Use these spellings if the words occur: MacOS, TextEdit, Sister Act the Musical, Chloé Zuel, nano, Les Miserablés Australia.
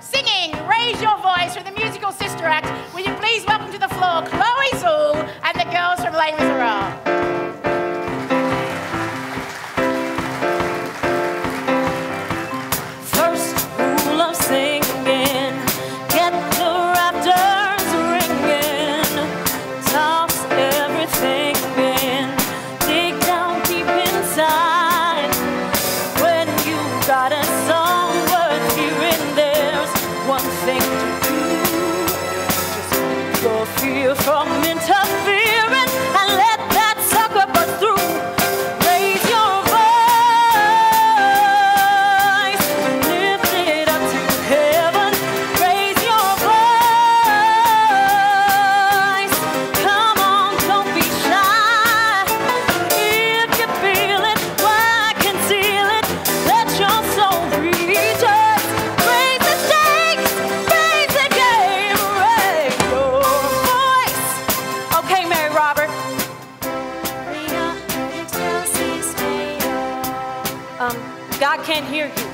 Singing, raise your voice for the musical Sister Act. Will you please welcome to the floor Chloé Zuel and the girls from Les Miserables. Can't hear you.